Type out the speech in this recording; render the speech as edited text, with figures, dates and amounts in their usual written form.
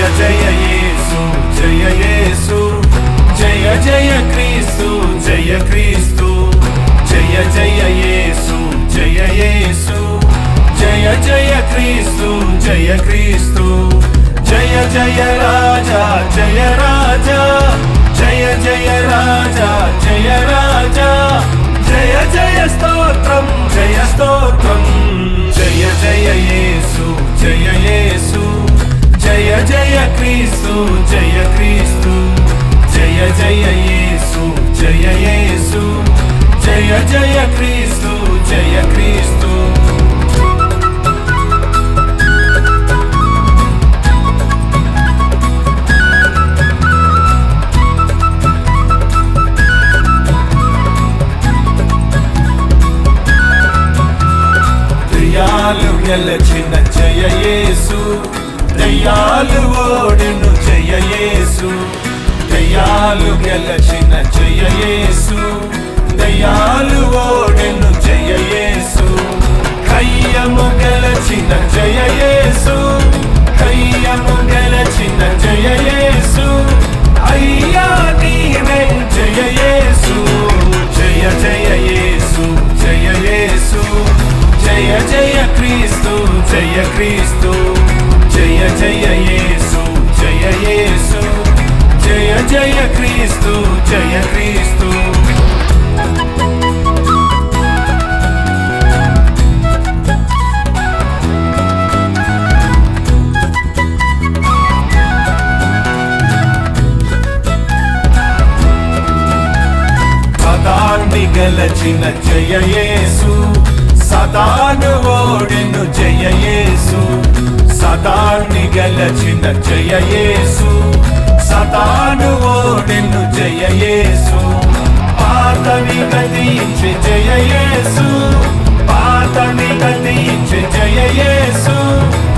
Jaya Jaya Yesu, Jaya Yesu. Jaya Jaya Christu, Jaya Christu. Jaya Jaya Yesu, Jaya Yesu. Jaya Jaya Christu, Jaya Christu. Jaya Jaya Raja, Jaya Raja. Jaya Jaya Raja, Jaya Raja. Jaya Jaya Stotram, Jaya Stotram. Jaya Jaya Yesu, Jaya Yesu. Jaya Jaya Christu, Jaya Christu. Jaya Jaya Yesu, Jaya Yesu. Jaya Jaya Christu, Jaya Christu. దయాలు గెలిచిన జయ యేసు దయాలు ఓడెను జయ యేసు దయాలు గెలిచిన జయ యేసు దయాలు ఓడెను జయ యేసు కయ్యము గెలిచిన జయ యేసు కయ్యము గెలిచిన జయ యేసు అయ్యా నీవే జయ యేసు జయ జయ యేసు జయ యేసు Jaya Jaya Christu, Jaya Christu. Jaya Jaya Yesu, Jaya Yesu. Jaya Jaya Christu, Jaya Christu. Sadanni galachina Jaya Yesu. సాతాను ఓడెను జయ యేసు సాతాన్ని గెలిచిన జయ యేసు సాతాను ఓడెను జయ యేసు పాతని గతించి జయ యేసు పాతని గతించి జయ యేసు